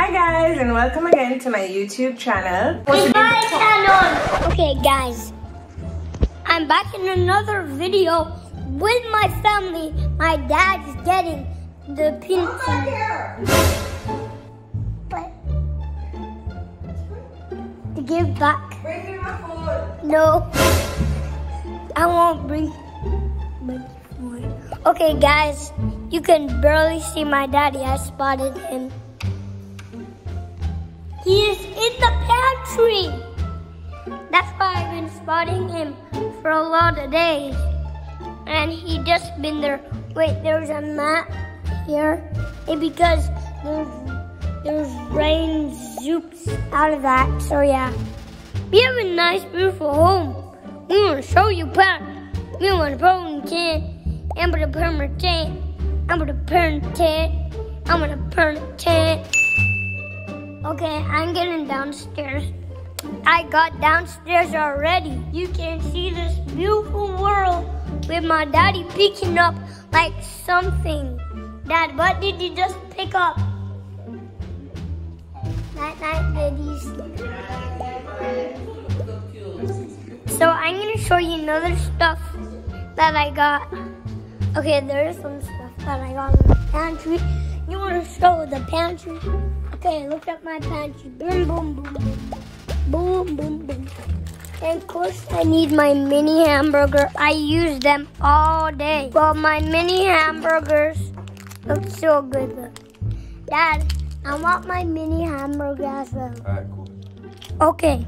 Hi guys, and welcome again to my YouTube channel. Okay guys, I'm back in another video with my family. My dad is getting the pizza. Come here. But to give back. Bring me my phone. No, I won't bring my phone. Okay guys, you can barely see my daddy. I spotted him. He is in the pantry. That's why I've been spotting him for a lot of days. And he just been there. Wait, there's a mat here. It's because there's rain zoops out of that. So yeah, we have a nice, beautiful home. We want to show you part. We want to burn tent. I'm gonna burn my tent. I'm gonna burn tent. I'm gonna burn tent. Okay, I'm getting downstairs. I got downstairs already. You can see this beautiful world with my daddy picking up like something. Dad, what did you just pick up? Night night, ladies. So I'm gonna show you another stuff that I got. Okay, there is some stuff that I got in the pantry. You wanna show the pantry? Okay, look at my pantry. Boom, boom, boom, boom, boom, boom, boom. And of course, I need my mini hamburger. I use them all day. Well, my mini hamburgers look so good. Dad, I want my mini hamburger as well. Alright, cool. Okay,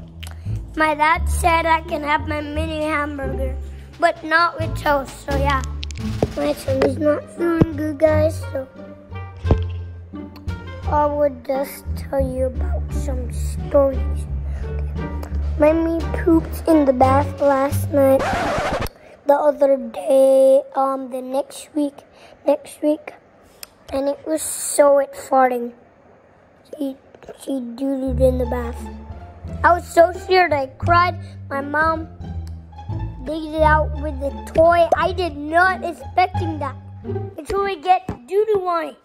my dad said I can have my mini hamburger, but not with toast. So yeah, my son is not feeling good, guys. So I would just tell you about some stories. Mommy pooped in the bath last night, the other day, the next week, and it was so it farting. She doo-dooed in the bath. I was so scared I cried. My mom digged it out with the toy. I did not expecting that. It's when we get doo-doo on it.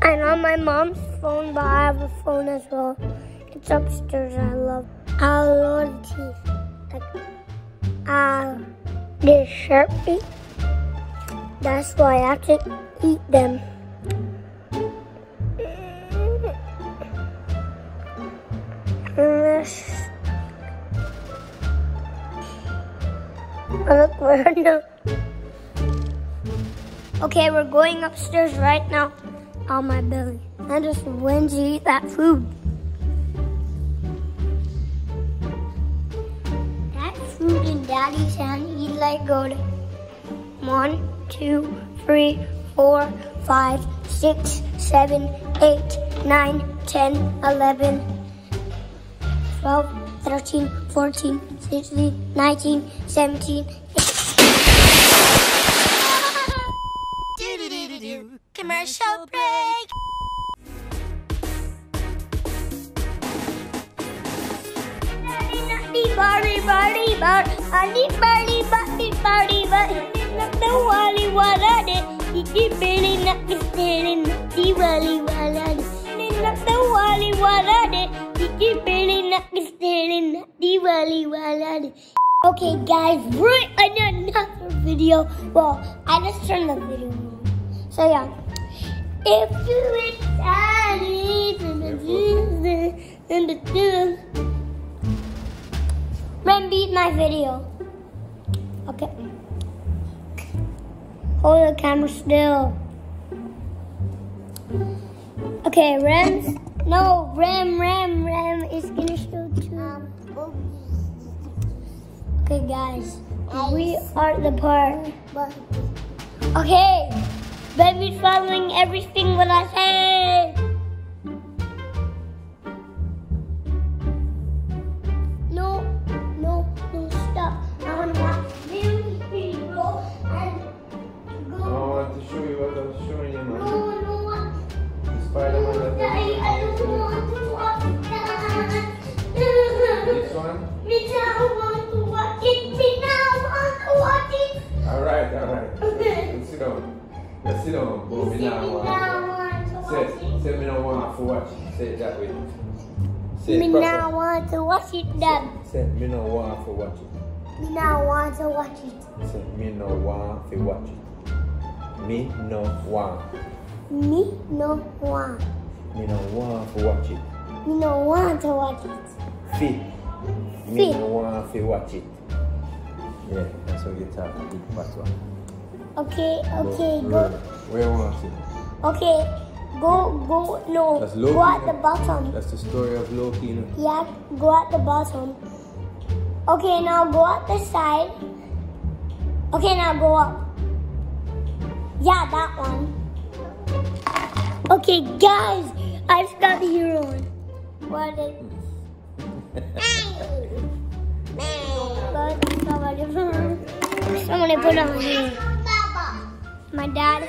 And on my mom's phone, but I have a phone as well. It's upstairs. I love teeth. Like, they're sharp teeth. That's why I have to eat them. Look, we're done. Okay, we're going upstairs right now. On my belly. I just went to eat that food. That food in Daddy's hand, he like go to 1, 2, 3, 4, 5, 6, 7, 8, 9, 10, 11, 12, 13, 14, 16, 19, 17. Commercial break. Okay guys, we're in another video. Well, I just turned the video on. So yeah. If you excited and the juice, then beat my video. Okay. Hold the camera still. Okay, Ram's. No, Ram is gonna show too. Okay, guys. We are the park. Okay. Baby's following everything what I say. No, stop. I want to watch baby go and go. I want to show you what I was showing you. No, what? Spider-Man. I don't want to watch that. This one? Me now want to watch it. Alright. Okay. Say me now want to watch it. Say it that way. Say me now want to watch it, Dad. Say me now want to watch it. Me now want to watch it. Say me now want to watch it. Me no want. Me no want. Me no want to watch it. Me no want to watch it. Fit. Me no want to watch it. Yeah, that's how you talk. Big fat one. Okay, okay, go. Where you want to see? Okay, go, no. That's Loki, go at the bottom. That's the story of Loki, you know? Yeah, go at the bottom. Okay, now go at the side. Okay, now go up. Yeah, that one. Okay, guys, I've got the hero one. What is Somebody put on me. My dad.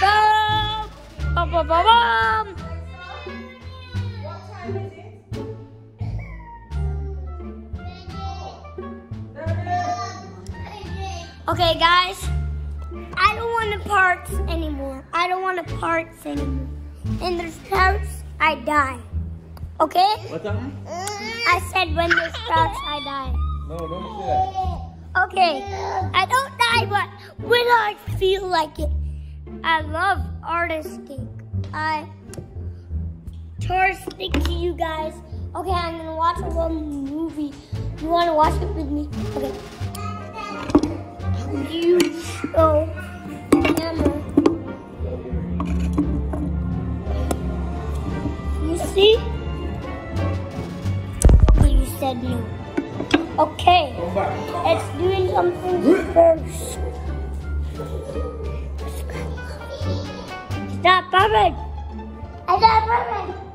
Bum, bum, bum, bum. What time is it? Okay, guys. I don't want the parts anymore. I don't want the parts anymore. In the parts, I die. Okay? What's that? I said when this starts, I die. No, don't say that. Okay, I don't die, but when I feel like it. I love artistic. I touristic to you guys. Okay, I'm gonna watch one movie. You wanna watch it with me? Okay. You show camera. You see? Said no. Okay, it's doing something first. Stop, Papa! I got Papa!